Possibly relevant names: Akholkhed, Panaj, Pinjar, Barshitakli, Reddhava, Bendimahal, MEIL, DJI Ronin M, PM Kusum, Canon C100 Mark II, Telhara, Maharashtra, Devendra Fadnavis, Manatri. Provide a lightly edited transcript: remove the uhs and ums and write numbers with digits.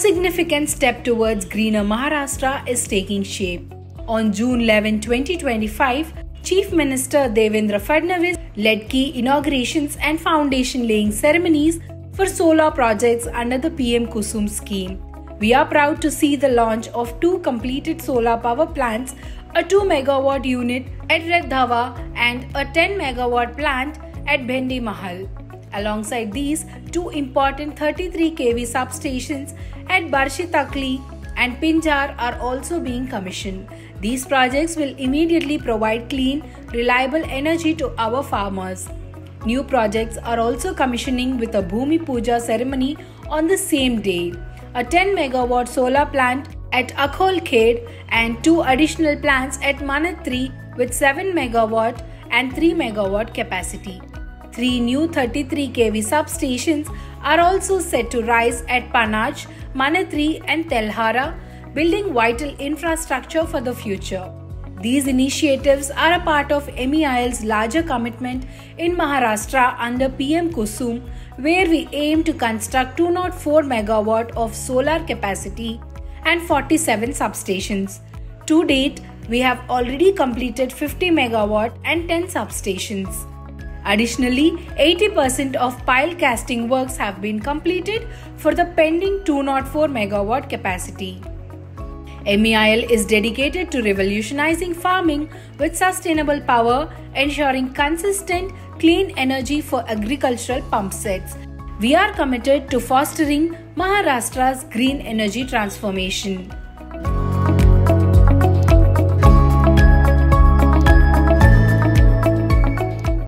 significant step towards greener Maharashtra is taking shape. On June 11, 2025, Chief Minister Devendra Fadnavis led key inaugurations and foundation-laying ceremonies for solar projects under the PM Kusum scheme. We are proud to see the launch of two completed solar power plants, a 2 megawatt unit at Reddhava and a 10 megawatt plant at Bendimahal. Alongside these, two important 33 kV substations at Barshitakli and Pinjar are also being commissioned. These projects will immediately provide clean, reliable energy to our farmers. New projects are also commissioning with a Bhumi Puja ceremony on the same day. A 10 megawatt solar plant at Akholkhed and two additional plants at Manatri with 7 megawatt and 3 megawatt capacity. Three new 33 kV substations are also set to rise at Panaj, Manatri and Telhara, building vital infrastructure for the future. These initiatives are a part of MEIL's larger commitment in Maharashtra under PM Kusum, where we aim to construct 204 MW of solar capacity and 47 substations. To date, we have already completed 50 MW and 10 substations. Additionally, 80% of pile casting works have been completed for the pending 204 MW capacity. MEIL is dedicated to revolutionizing farming with sustainable power, ensuring consistent, clean energy for agricultural pump sets. We are committed to fostering Maharashtra's green energy transformation.